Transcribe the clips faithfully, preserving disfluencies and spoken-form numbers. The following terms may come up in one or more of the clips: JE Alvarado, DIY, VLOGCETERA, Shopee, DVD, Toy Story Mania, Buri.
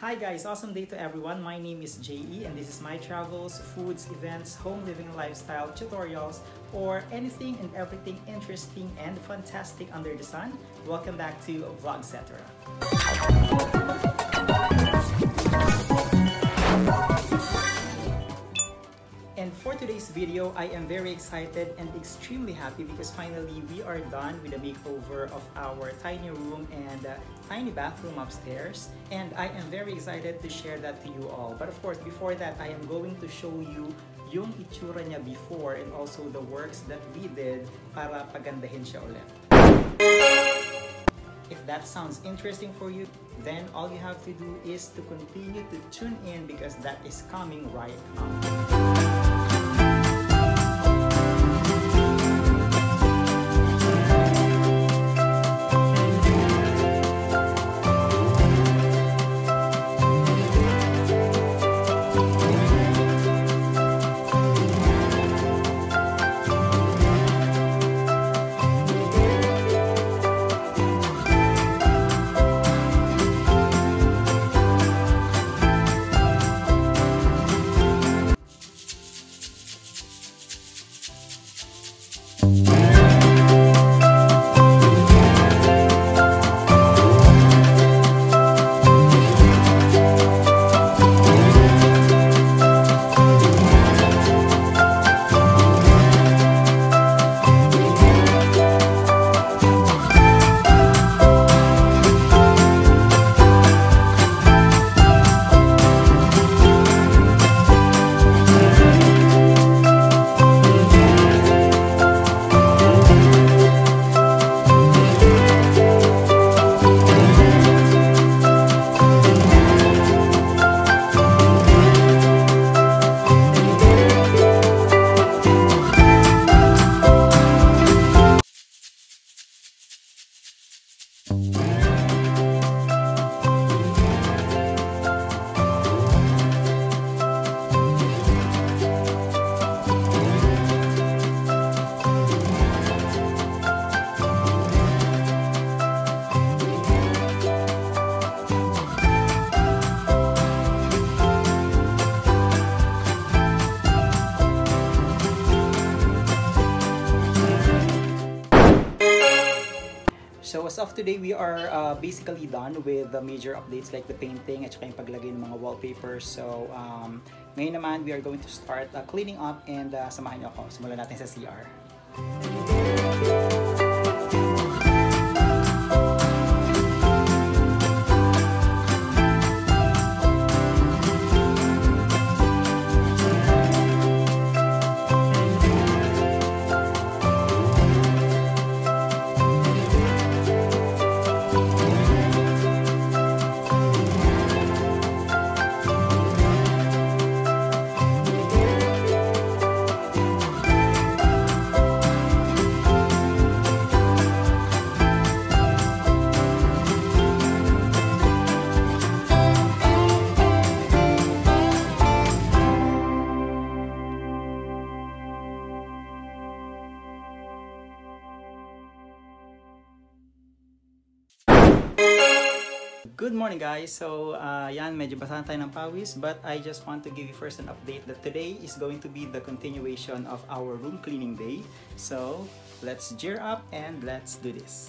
Hi guys, awesome day to everyone. My name is J E and this is my travels, foods, events, home living lifestyle, tutorials, or anything and everything interesting and fantastic under the sun. Welcome back to VLOGCETERA. And for today's video, I am very excited and extremely happy because finally we are done with the makeover of our tiny room and uh, tiny bathroom upstairs, and I am very excited to share that to you all. But of course, before that, I am going to show you yung itsura niya before and also the works that we did para pagandahin siya ulit. If that sounds interesting for you, then all you have to do is to continue to tune in because that is coming right now. So as of today, we are uh, basically done with the major updates like the painting at saka yung paglagay ng mga wallpapers. So um, ngayon naman, we are going to start uh, cleaning up, and uh, samahan niyo ako. Simulan natin sa C R. Good morning guys! So uh, yan, medyo basahan tayo ng pawis, but I just want to give you first an update that today is going to be the continuation of our room cleaning day. So let's gear up and let's do this!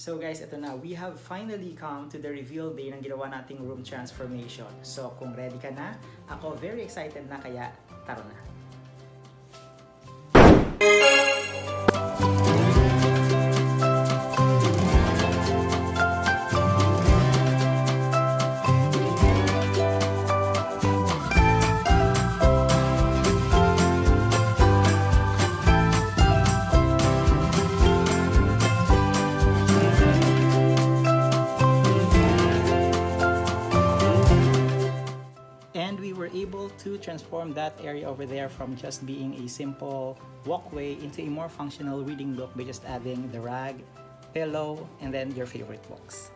So guys, ito na. We have finally come to the reveal day ng ginawa nating room transformation. So kung ready ka na, ako very excited na kaya tara na. To transform that area over there from just being a simple walkway into a more functional reading nook by just adding the rag, pillow, and then your favorite books.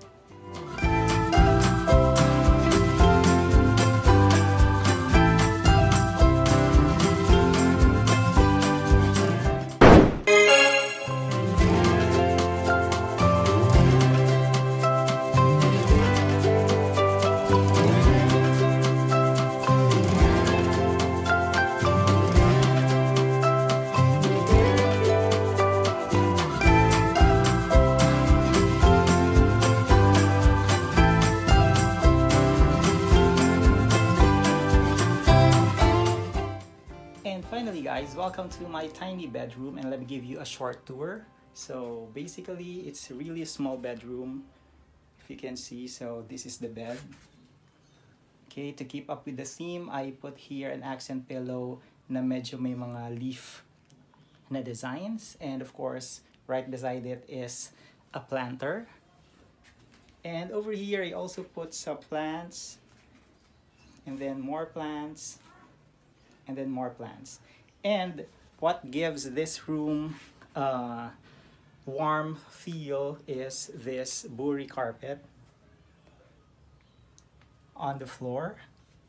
Finally guys, welcome to my tiny bedroom, and let me give you a short tour. So basically it's really a small bedroom, if you can see. So this is the bed. Okay, to keep up with the theme, I put here an accent pillow na medyo may mga leaf na designs, and of course right beside it is a planter, and over here I also put some plants, and then more plants, and then more plants. And what gives this room a uh, warm feel is this Buri carpet on the floor.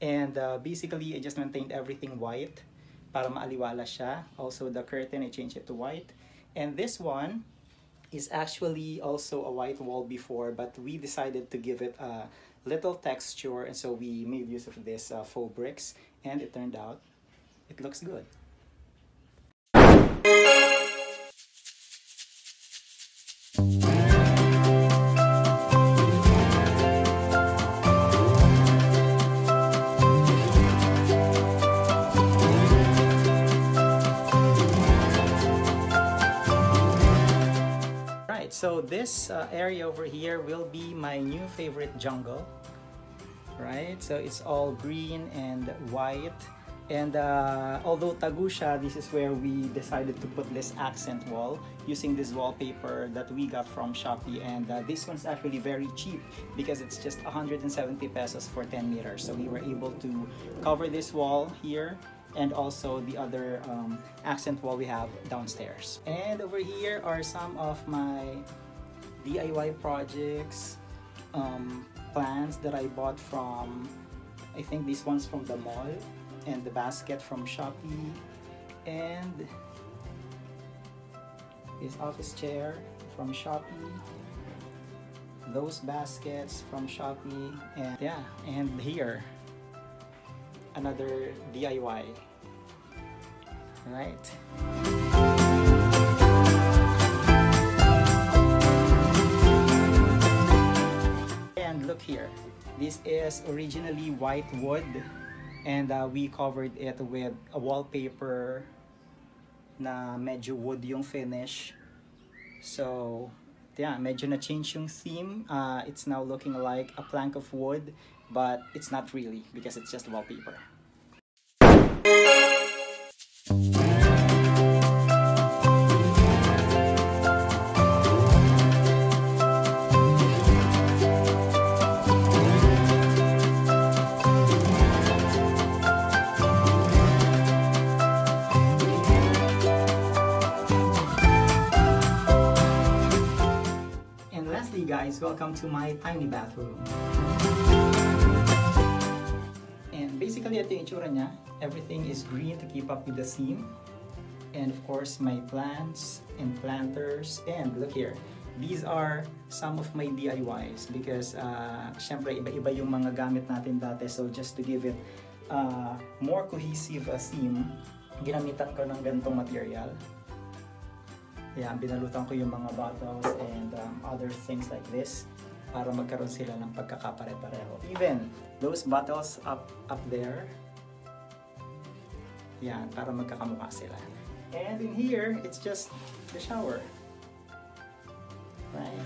And uh, basically I just maintained everything white para maaliwala siya. Also the curtain, I changed it to white. And this one is actually also a white wall before, but we decided to give it a little texture, and so we made use of this uh, faux bricks, and it turned out it looks good. Right, so this uh, area over here will be my new favorite jungle. Right, so it's all green and white. And uh, although tagu siya, this is where we decided to put this accent wall using this wallpaper that we got from Shopee. And uh, this one's actually very cheap because it's just one hundred seventy pesos for ten meters. So we were able to cover this wall here and also the other um, accent wall we have downstairs. And over here are some of my D I Y projects, um, plants that I bought from, I think this one's from the mall, and the basket from Shopee, and this office chair from Shopee, those baskets from Shopee, and yeah, and here another D I Y. Right. And look here, this is originally white wood, and uh, we covered it with a wallpaper na medyo wood yung finish. So yeah, medyo na change yung theme. Uh, it's now looking like a plank of wood, but it's not really because it's just wallpaper. Guys, welcome to my tiny bathroom. And basically ito yung itsura niya. Everything is green to keep up with the theme, and of course my plants and planters. And look here, these are some of my D I Ys because uh, syempre iba-iba yung mga gamit natin dati, so just to give it uh, more cohesive uh, theme, ginamitan ko ng ganitong material. Ayan, binalutan ko yung mga bottles and um, other things like this para magkaroon sila ng pagkakapare-pareho. Even those bottles up up there, ayan, para magkakamukha sila. And in here, it's just the shower. Right?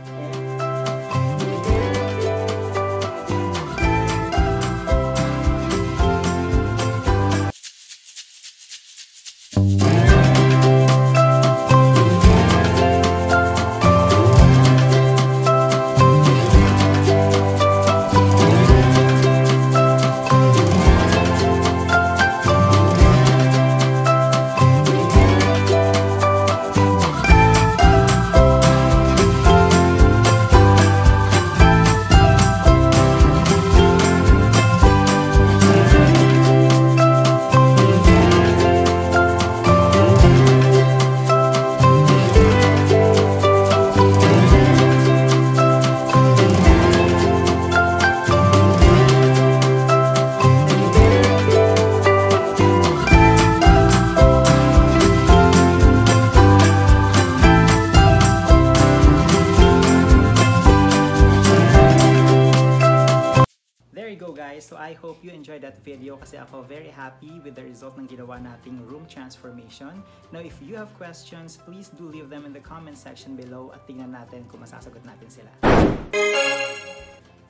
And so I hope you enjoyed that video kasi ako very happy with the result ng ginawa nating room transformation. Now if you have questions, please do leave them in the comment section below at tingnan natin kung masasagot natin sila.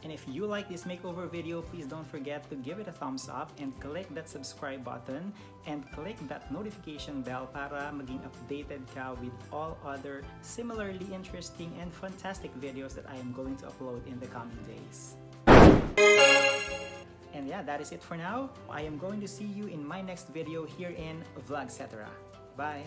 And if you like this makeover video, please don't forget to give it a thumbs up and click that subscribe button and click that notification bell para maging updated ka with all other similarly interesting and fantastic videos that I am going to upload in the coming days. And yeah, that is it for now. I am going to see you in my next video here in VLOGCETERA. Bye!